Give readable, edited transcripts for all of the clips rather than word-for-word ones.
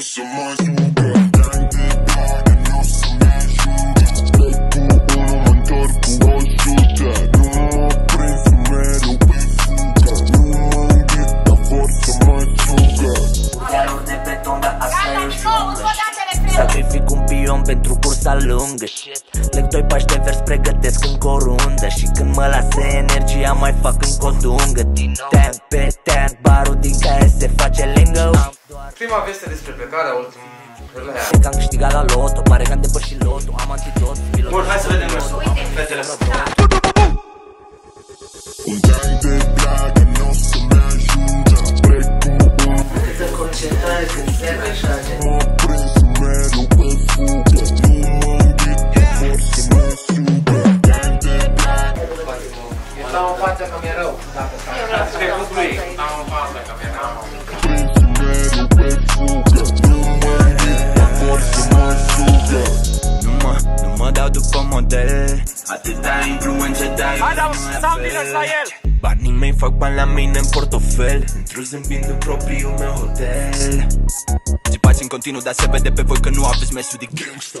Sacrific un pion pentru cursa lungă. Lectoi pași de vers pregătesc încă o rundă. Și când mă lasă energia mai fac încă o dungă. Din tean pe tean, barul din care se face lingă. Prima veste despre plecarea ultimului. Că am câștigat la loto, pare că am depășit lotul. Am antidot, pilot. Bun, hai să vedem mersul, fetele. Un gang de blagă n-o să mă ajungă. Câtă concentrare când merg așa de nu mă dau după model. Atâta influență dai. Hai dau sound dealers la el. Banii mei fac bani la mine în portofel. Într-o zâmbind în propriul meu hotel. Țipați în continuu, dar se vede pe voi că nu aveți mesul de gangster.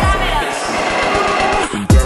camera, camera.